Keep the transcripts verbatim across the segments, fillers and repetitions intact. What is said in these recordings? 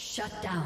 Shut down.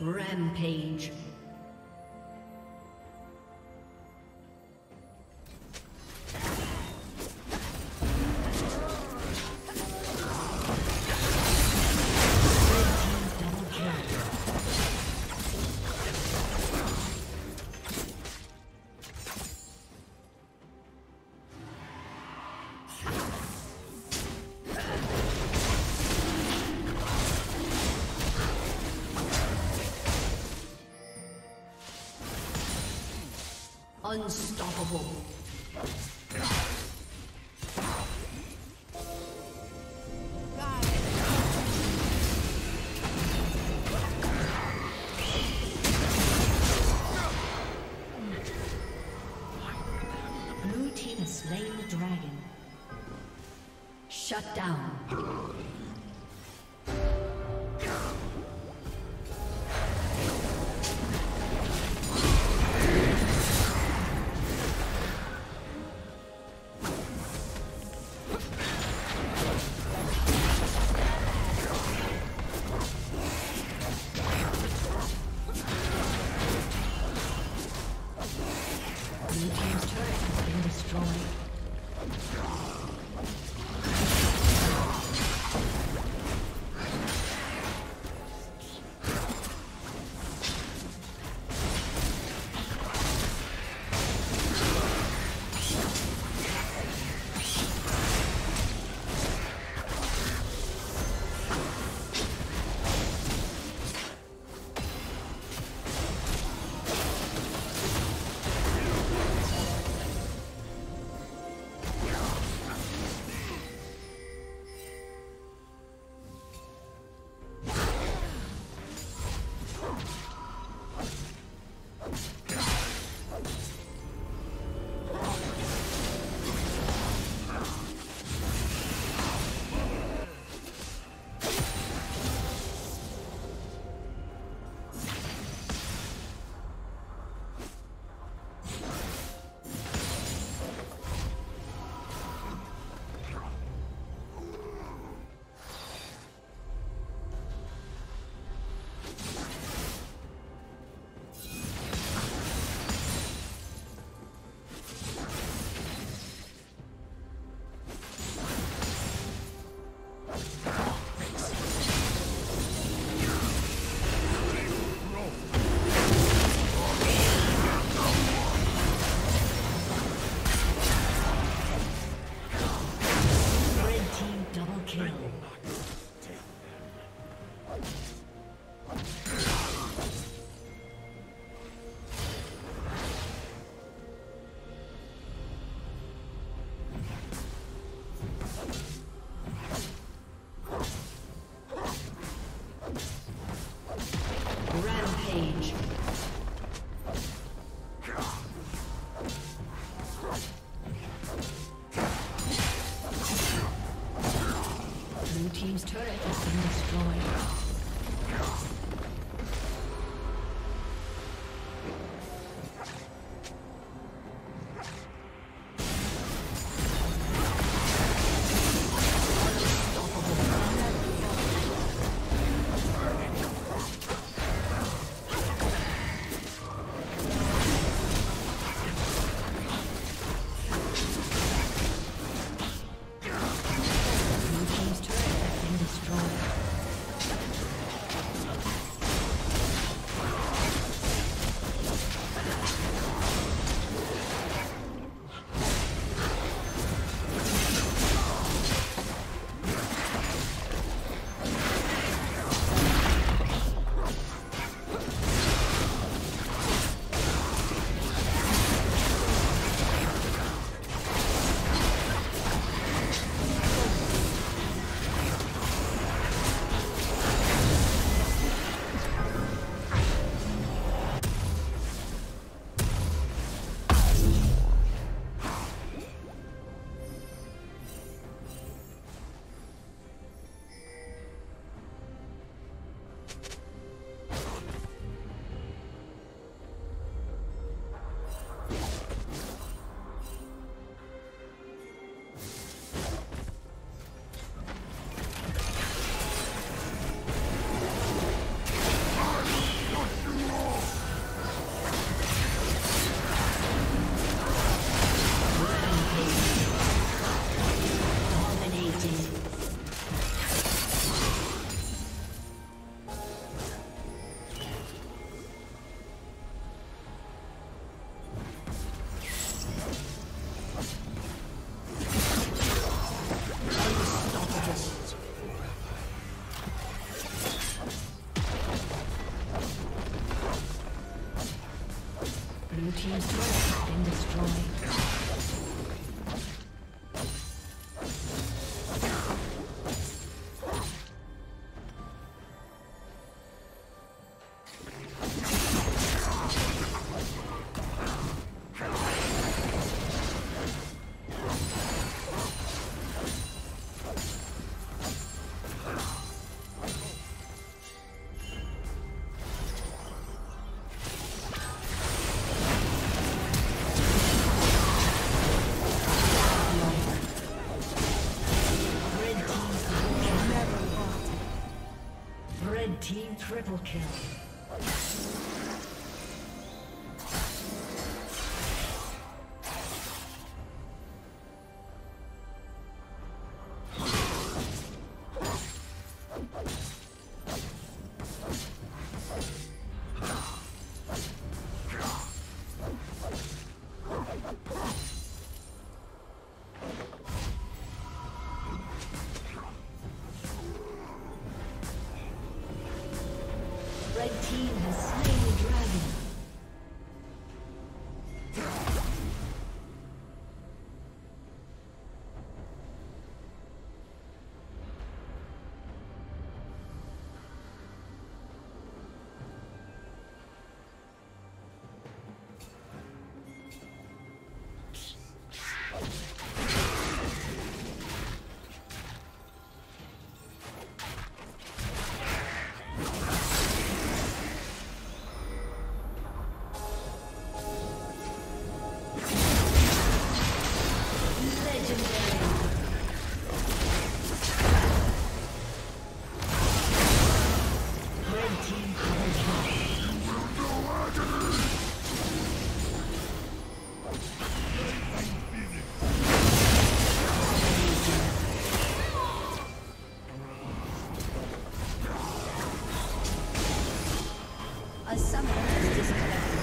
Rampage. Unstoppable. Blue team has slain the dragon. Shut down. Destroyed. team's turret has been destroyed. Team triple kill. A summoner is disconnected.